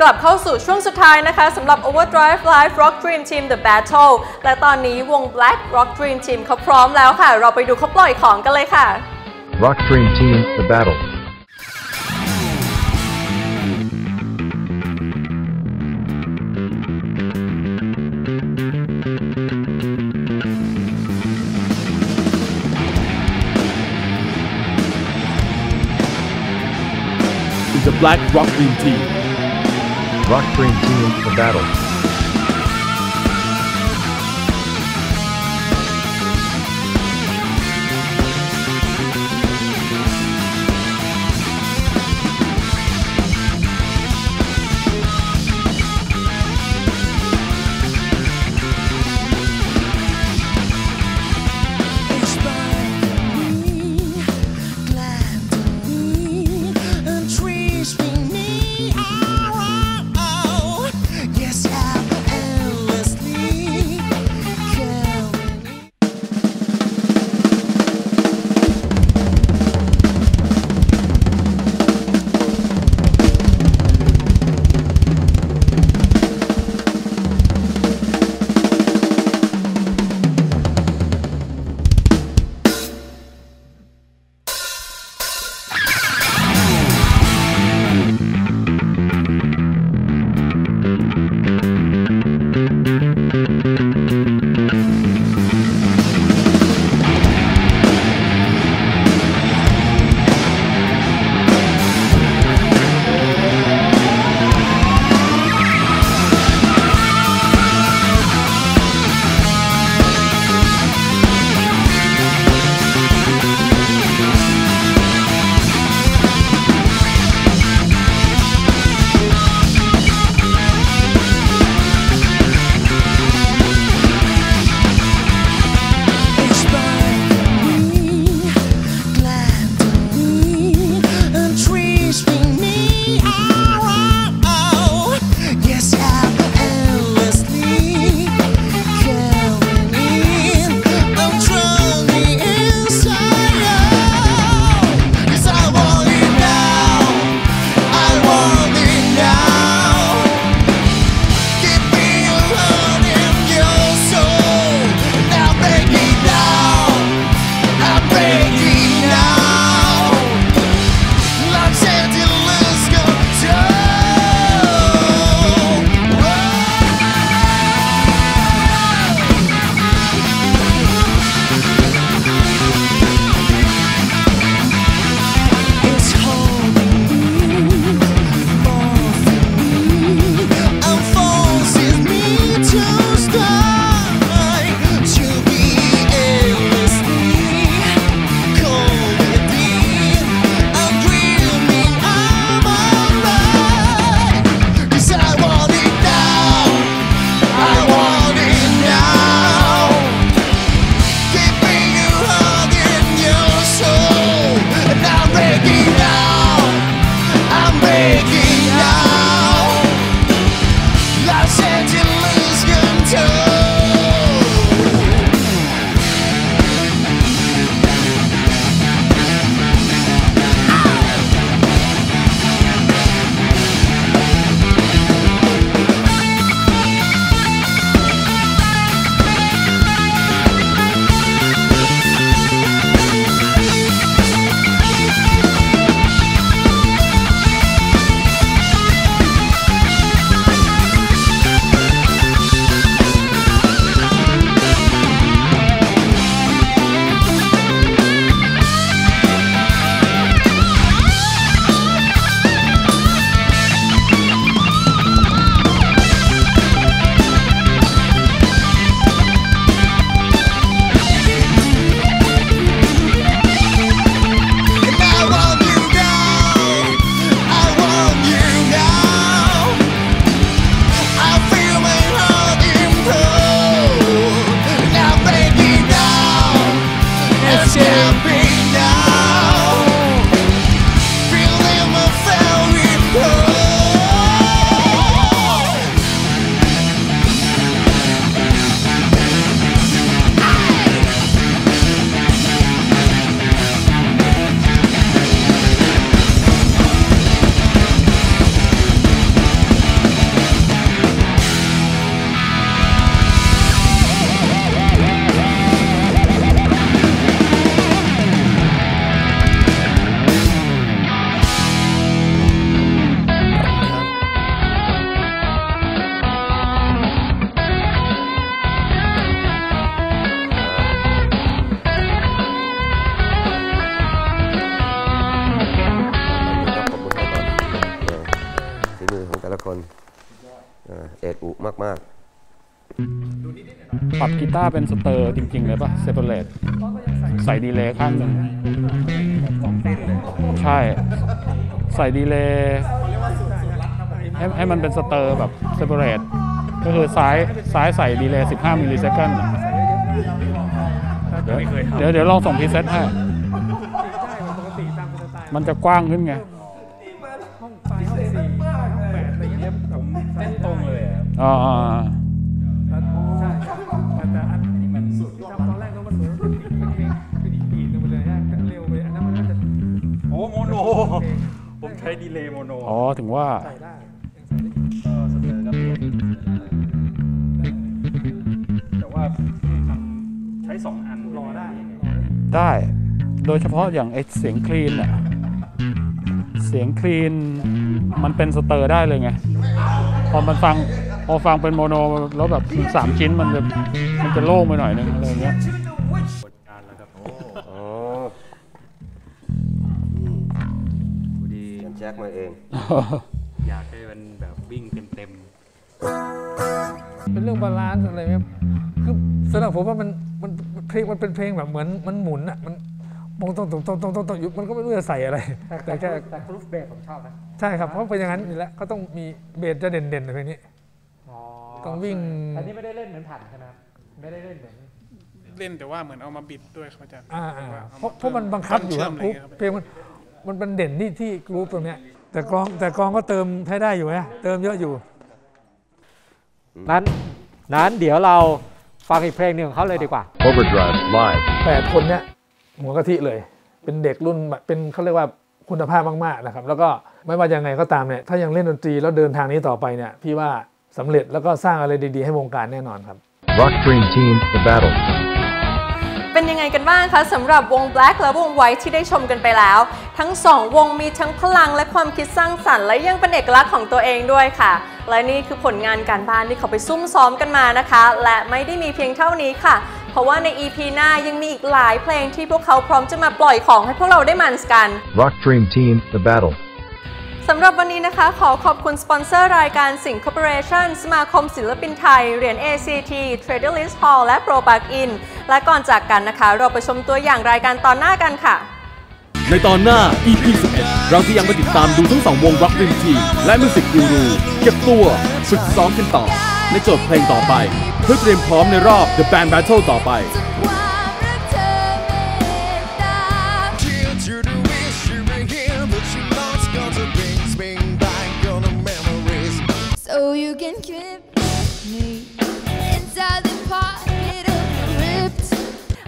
กลับเข้าสู่ช่วงสุดท้ายนะคะสำหรับ Overdrive Live Rock Dream Team The Battle และตอนนี้วง Black Rock Dream Team เขาพร้อมแล้วค่ะเราไปดูเขาปล่อยของกันเลยค่ะ Rock Dream Team The Battle The Black Rock Dream Team Rock Dream Team The Battle เ กลเอกอุมากมากปรับกีตาร์เป็นสเตอร์จริงๆเลยป่ะเซปเปอร์เลตใส่ดีเลย์ข้างหนึ่งใช่ใส่ดีเลย์ให้ให้มันเป็นสเตอร์แบบเซปเปอร์เลตก็คือซ้ายซ้ายใส่ดีเลย์สิบห้ามิลลิเซคันด์เดี๋ยวเดี๋ยวลองส่งพรีเซ็ตให้มันจะกว้างขึ้นไงอ๋อผมใช้ดีเลย์โมโนอ๋อถึงว่าแต่ว่าใช้สองอันรอได้ได้โดยเฉพาะอย่างไอเสียงคลีนอะเสียงคลีนมันเป็นสเตอร์ได้เลยไงพอมันฟังพอฟังเป็นโมโนแล้วแบบสามชิ้นมันจะมันจะโล่งไปหน่อยนึงอะไรเงี้ยแจ็คมาเอง อยากให้มันแบบวิ่งเต็มๆเป็นเรื่องบาลานซ์อะไรไหมคือสำหรับผมว่ามันมันเพลงมันเป็นเพลงแบบเหมือนมันหมุนอ่ะมันมองตรงตรงตรงตรงตรงตรงมันก็ไม่รู้จะใส่อะไรแต่แค่แต่กรูฟเบสผมชอบนะใช่ครับเพราะเป็นอย่างนั้นอยู่แล้วเขาต้องมีเบสจะเด่นๆอะไรนี้ต้องวิ่งอันนี้ไม่ได้เล่นเหมือนผันใช่ไหมไม่ได้เล่นเหมือนเล่นแต่ว่าเหมือนเอามาบิดด้วยครับอาจารย์เพราะเพราะมันบังคับอยู่แล้วเพลงมันมันเป็นเด่นที่ที่กรุ๊ปตรงนี้แต่กองแต่กองก็เติมใช้ได้อยู่นะเติมเยอะอยู่นั้นนั้นเดี๋ยวเราฟังอีกเพลงหนึ่งของเขาเลยดีกว่า Overdrive Live แปดคนเนี้ยหัวกะทิเลยเป็นเด็กรุ่นเป็นเขาเรียกว่าคุณภาพมากๆนะครับแล้วก็ไม่ว่ายังไงก็ตามเนี่ยถ้ายังเล่นดนตรีแล้วเดินทางนี้ต่อไปเนี่ยพี่ว่าสำเร็จแล้วก็สร้างอะไรดีๆให้วงการแน่นอนครับ Rock Dream Team The Battleเป็นยังไงกันบ้างคะสำหรับวง Black และวง White ที่ได้ชมกันไปแล้วทั้งสองวงมีทั้งพลังและความคิดสร้างสรรค์และยังเป็นเอกลักษณ์ของตัวเองด้วยค่ะและนี่คือผลงานการบ้านที่เขาไปซุ่มซ้อมกันมานะคะและไม่ได้มีเพียงเท่านี้ค่ะเพราะว่าใน อี พี หน้ายังมีอีกหลายเพลงที่พวกเขาพร้อมจะมาปล่อยของให้พวกเราได้มันกัน Rock Dream Team The Battleสำหรับวันนี้นะคะขอขอบคุณสปอนเซอร์รายการ Sync Corporation สมาคมศิลปินไทยเหรียญ เอ ซี ที Trader List Hall และ ProBackIn และก่อนจากกันนะคะเราไปชมตัวอย่างรายการตอนหน้ากันค่ะในตอนหน้า อีพีสิบเอ็ด เราจะยังไปติดตามดูทั้งสองวง Rock Dream Team และ Music Guru เก็บตัวฝึกซ้อมกันต่อในโจทย์เพลงต่อไปเพื่อเตรียมพร้อมในรอบ The Band Battle ต่อไป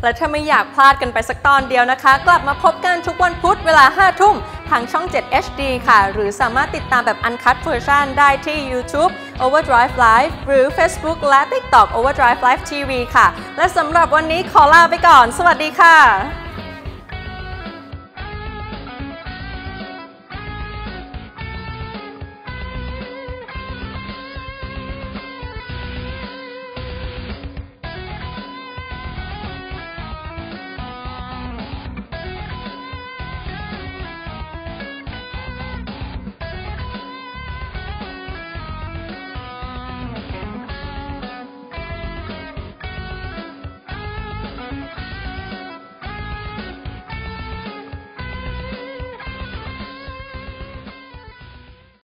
และถ้าไม่อยากพลาดกันไปสักตอนเดียวนะคะกลับมาพบกันทุกวันพุธเวลาห้าทุ่มทางช่องเจ็ด เอช ดี ค่ะหรือสามารถติดตามแบบ Uncut Version ได้ที่ YouTube Overdrive Live หรือ Facebook และ TikTok Overdrive Live ที วี ค่ะและสำหรับวันนี้ขอลาไปก่อนสวัสดีค่ะ